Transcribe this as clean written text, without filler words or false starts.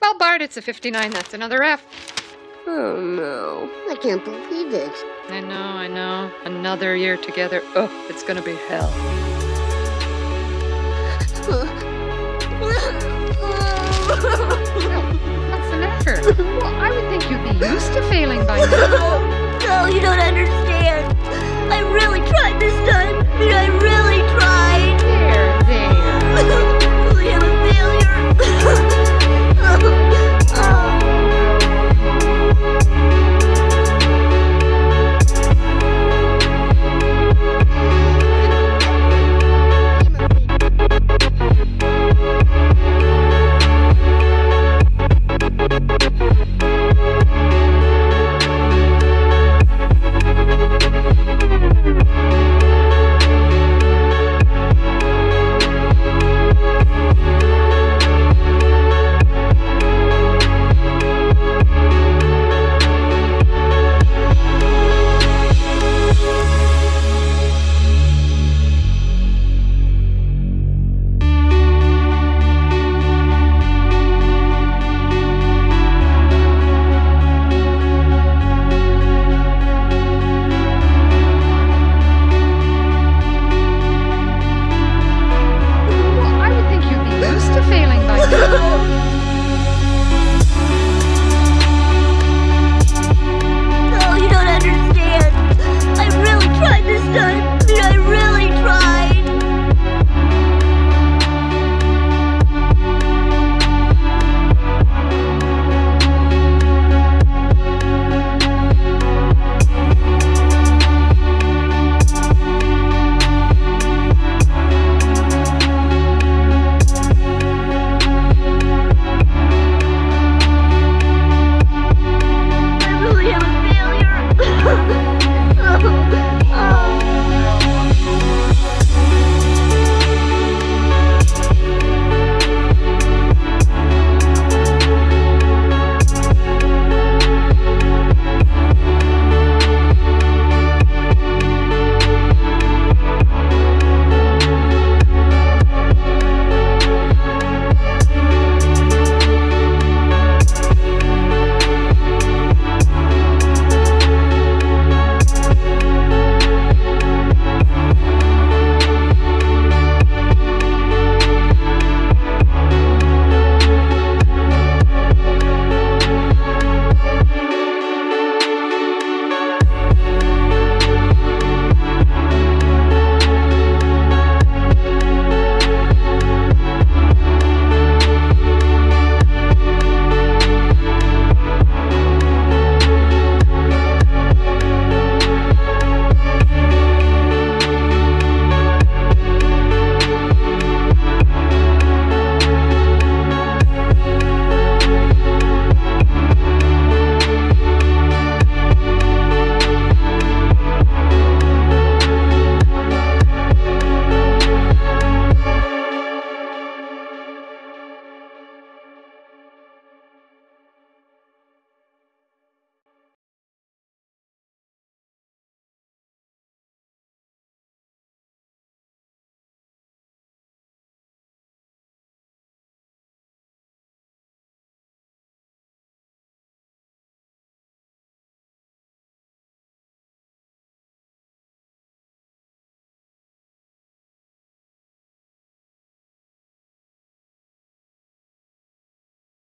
Well, Bart, it's a 59. That's another F. Oh, no. I can't believe it. I know. Another year together. Oh, it's gonna be hell. What's the matter? Well, I would think you'd be used to failing by now. No, you don't understand.